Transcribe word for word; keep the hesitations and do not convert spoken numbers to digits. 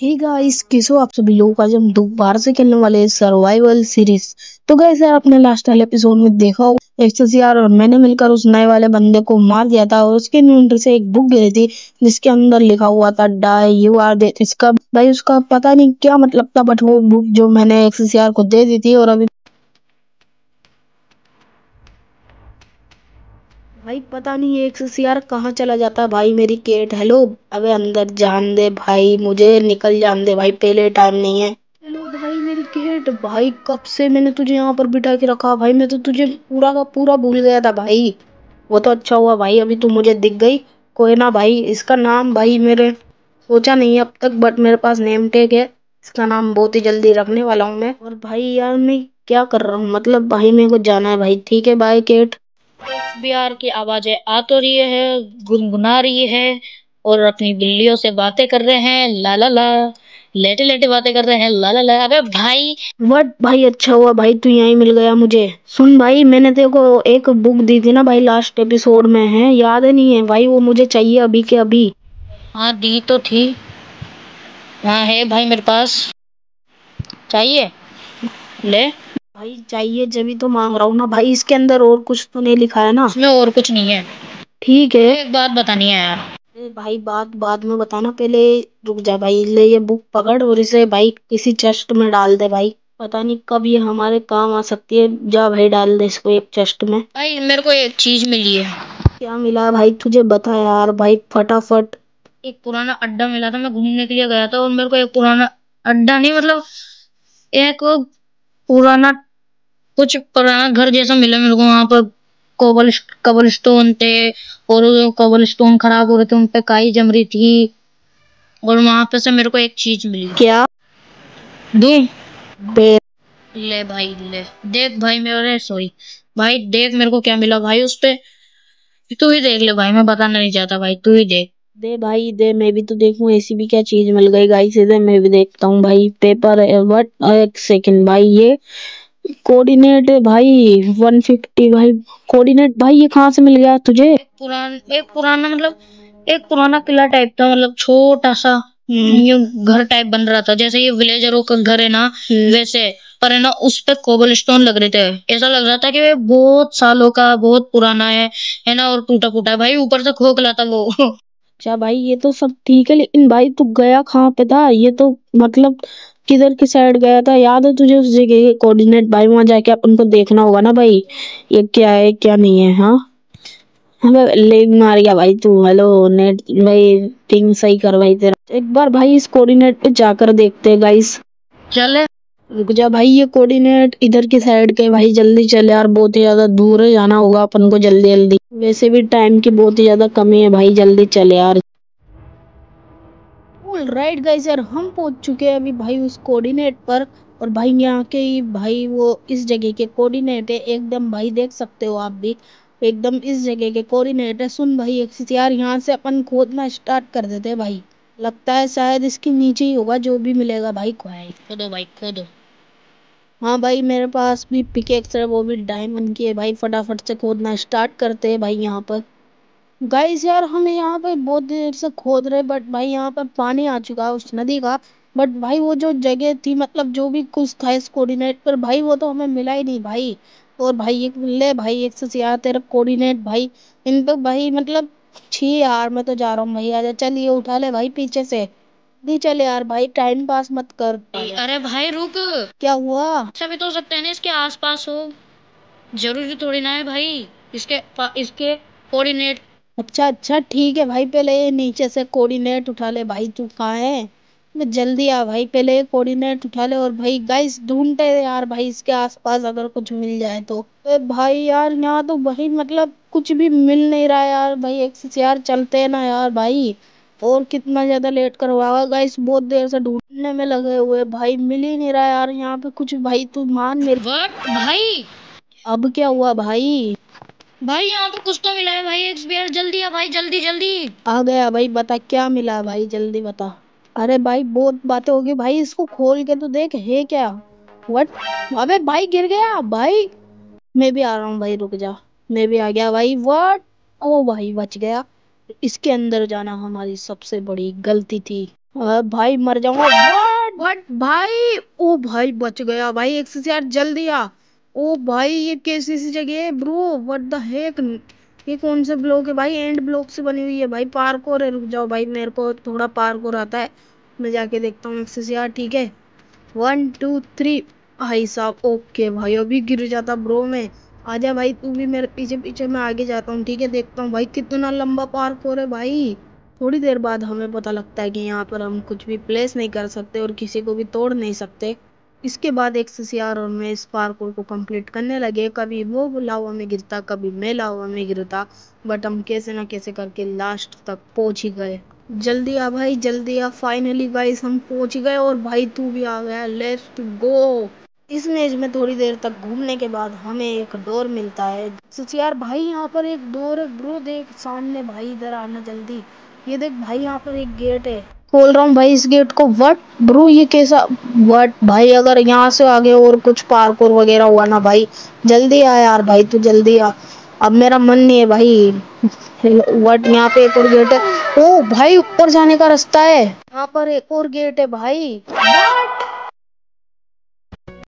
Hey guys, कैसे हो आप सभी लोग। आज हम दोबारा से खेलने वाले हैं सर्वाइवल सीरीज। तो गाइस यार, आपने लास्ट वाले एपिसोड में देखा होगा एक्सेस यार और मैंने मिलकर उस नए वाले बंदे को मार दिया था और उसके इन्वेंटरी से एक बुक गिरी थी जिसके अंदर लिखा हुआ था डाई यू आर डेड। इसका भाई उसका पता नहीं क्या मतलब था, बट वो बुक जो मैंने एक्सेस यार को दे दी थी और अभी भाई पता नहीं एक्सेस यार कहाँ चला जाता। भाई मेरी केट, हेलो, अबे अंदर जान दे भाई, मुझे निकल जान दे भाई, पहले टाइम नहीं है। हेलो भाई मेरी केट, भाई कब से मैंने तुझे यहाँ पर बिठा के रखा। भाई मैं तो तुझे पूरा का पूरा भूल गया था भाई। वो तो अच्छा हुआ भाई अभी तू मुझे दिख गई। कोई ना भाई, इसका नाम भाई मेरे सोचा नहीं अब तक, बट मेरे पास नेम टैग है, इसका नाम बहुत ही जल्दी रखने वाला हूँ मैं। और भाई यार मैं क्या कर रहा हूँ, मतलब भाई मेरे को जाना है भाई। ठीक है भाई केट। बिहार की आवाजें आ तो रही है, गुनगुना रही है और अपनी बिल्लियों से बातें कर रहे हैं, ला ला ला, लेटे लेटे बातें कर रहे हैं, ला ला ला। अबे भाई व्हाट, भाई अच्छा हुआ भाई तू यहीं मिल गया मुझे। सुन भाई, मैंने तेरे को एक बुक दी थी ना भाई लास्ट एपिसोड में, है याद है नहीं है भाई, वो मुझे चाहिए अभी के अभी। हाँ दी तो थी, हाँ है भाई मेरे पास, चाहिए ले भाई, चाहिए जब ही तो मांग रहा हूँ ना भाई। इसके अंदर और कुछ तो नहीं लिखा है ना, इसमें और कुछ नहीं है। ठीक है, एक बात बतानी है यार भाई, बात बाद में बताना, पहले रुक जा भाई। ले ये बुक पकड़ और इसे भाई किसी चेस्ट में डाल दे भाई, पता नहीं कब ये हमारे काम आ सकती है। जा भाई डाल दे इसको एक चेस्ट में। भाई मेरे को एक चीज मिली है। क्या मिला भाई तुझे, बता यार भाई फटाफट। एक पुराना अड्डा मिला था, मैं घूमने के लिए गया था और मेरे को एक पुराना अड्डा नहीं मतलब एक पुराना कुछ पुराना घर जैसा मिला मेरे को। वहाँ पर कोबल कबलस्टोन थे और कबलस्टोन खराब हो रहे थे, उन पे काई जम रही थी और वहां पे से मेरे को एक चीज मिली। क्या दे ले भाई ले, देख भाई मेरे सॉरी भाई, देख मेरे को क्या मिला भाई उसपे, तू ही देख ले भाई, मैं बताना नहीं चाहता भाई, तू ही देख दे भाई दे, मैं भी तो देखूं ऐसी भी क्या चीज मिल गई। गाइस इधर मैं भी देखता हूँ भाई, पेपर व्हाट, एक सेकंड भाई, ये कोऑर्डिनेट भाई एक सौ पचास भाई कोऑर्डिनेट, भाई ये कहाँ से मिल गया तुझे। पुरान एक पुराना मतलब एक पुराना किला टाइप था, मतलब छोटा सा ये घर टाइप बन रहा था, जैसे ये विलेजरों का घर है ना वैसे, पर है ना उस पे कोबलस्टोन लग रहे थे। ऐसा लग रहा था कि बहुत सालों का बहुत पुराना है है ना, और टूटा फूटा है भाई, ऊपर से खोखला था वो। अच्छा भाई ये तो सब ठीक है, लेकिन भाई तू गया कहाँ पे था, ये तो मतलब किधर की साइड गया था, याद है तुझे उस जगह कोऑर्डिनेट भाई, वहां जाके आप उनको देखना होगा ना भाई ये क्या है क्या नहीं है। हाँ हमें ले मार गया भाई तू, हेलो नेट भाई पिंग सही कर भाई तेरा, एक बार भाई इस कोऑर्डिनेट पे जाकर देखते हैं गाइस। चले रुक जा भाई, ये कोऑर्डिनेट इधर की साइड के भाई, जल्दी चले यार बहुत ही ज्यादा दूर है, जाना होगा अपन को जल्दी जल्दी, वैसे भी टाइम की बहुत ही ज्यादा कमी है भाई, जल्दी चले यार। राइट गाइस यार, हम पहुंच चुके हैं अभी भाई उस कोऑर्डिनेट पर और भाई यहाँ के ही भाई वो इस जगह के कोऑर्डिनेट है एकदम, भाई देख सकते हो आप भी एकदम इस जगह के कोऑर्डिनेट है। सुन भाई एक्सेस यार, यहाँ से अपन खोदना स्टार्ट कर देते हैं भाई, लगता है शायद इसके नीचे ही होगा जो भी मिलेगा भाई। खोदो भाई खोदो। हाँ भाई मेरे पास भी पिकेक्स है, वो भी डायमंड की है भाई, फटाफट से खोदना स्टार्ट करते हैं भाई। यहाँ पर गाइस यार हम यहाँ पे बहुत देर से खोद रहे, बट भाई यहाँ पर पानी आ चुका है उस नदी का, बट भाई वो जो जगह थी मतलब जो भी कुछ था इस कोऑर्डिनेट पर भाई वो तो हमें मिला ही नहीं भाई। और भाई एक ले भाई एक्सेस यार तेरा कोऑर्डिनेट भाई, इन पर भाई मतलब छी यार मैं तो जा रहा हूँ भाई, आजा चल ये उठा ले भाई पीछे से, नहीं चले यार भाई टाइम पास मत कर। अरे भाई रुक, क्या हुआ, सभी तो हो सकते हैं ना इसके आस पास हो, जरूरी थोड़ी ना है भाई इसके इसके कोऑर्डिनेट। अच्छा अच्छा ठीक है भाई, पहले नीचे से कोऑर्डिनेट उठा ले भाई, तू कहाँ है, मैं जल्दी आ भाई, पहले कोऑर्डिनेट उठा ले। और भाई गाइस ढूंढते यार भाई इसके आसपास अगर कुछ मिल जाए तो। भाई यार यहाँ तो भाई मतलब कुछ भी मिल नहीं रहा यार भाई, एक्सेस यार चलते हैं ना यार भाई, और कितना ज़्यादा लेट करवाएगा गाइस, बहुत देर से ढूंढने में लगे हुए भाई, मिल ही नहीं रहा यार यहाँ पे कुछ भाई, तू मान मेरे भाई। अब क्या हुआ भाई, भाई यहाँ पर कुछ तो मिला है भाई, एक्सपीआर जल्दी आ भाई, जल्दी जल्दी आ गया भाई, बता क्या मिला भाई जल्दी बता। अरे भाई बहुत बातें होगी भाई, इसको खोल के तो देख है क्या, व्हाट, अबे भाई गिर गया भाई, मैं भी आ रहा हूँ भाई रुक जा, मैं भी आ गया भाई, व्हाट, ओ भाई बच गया, इसके अंदर जाना हमारी सबसे बड़ी गलती थी। अरे भाई मर जाऊंगा। बट भाई ओ भाई बच गया भाई एक्स सी आर जल्दी आ। ओ भाई ये कैसी सी जगह है ब्रो, व्हाट द हेक, ये कौन से ब्लॉक है भाई? एंड ब्लॉक से बनी हुई है भाई। पार्कोर है, रुक जाओ भाई मेरे को थोड़ा पार्कोर आता है, मैं जाके देखता हूँ एक्स सी आर। ठीक है वन टू थ्री भाई साहब। ओके भाई अभी गिर जाता ब्रो मैं। आजा भाई तू भी मेरे पीछे पीछे, मैं आगे जाता हूँ। ठीक है देखता हूँ भाई कितना लंबा पार्कोर है भाई। थोड़ी देर बाद हमें पता लगता है कि यहाँ पर हम कुछ भी प्लेस नहीं कर सकते और किसी को भी तोड़ नहीं सकते। इसके बाद एक्स सी आर और मैं इस पार्कोर को कंप्लीट करने लगे। कभी वो लावा में गिरता, कभी मैं लावा में गिरता, बट हम कैसे ना कैसे करके लास्ट तक पहुँच ही गए। जल्दी आ भाई जल्दी आ। फाइनली गाइस हम पहुँच गए और भाई तू भी आ गया, लेट्स गो। इस मेज में थोड़ी देर तक घूमने के बाद हमें एक डोर मिलता है। एक्स सी आर भाई यहाँ पर एक डोर है ब्रो, देख सामने भाई, इधर आना जल्दी। ये देख भाई यहाँ पर एक गेट है, खोल रहा हूँ भाई इस गेट को। व्हाट ब्रो ये कैसा, व्हाट भाई अगर यहाँ से आगे और कुछ पार्कोर वगैरह हुआ ना भाई, जल्दी आ यार भाई तू जल्दी आ, अब मेरा मन नहीं है भाई। व्हाट यहाँ पे एक और गेट है। ओ भाई ऊपर जाने का रास्ता है, यहाँ पर एक और गेट है भाई।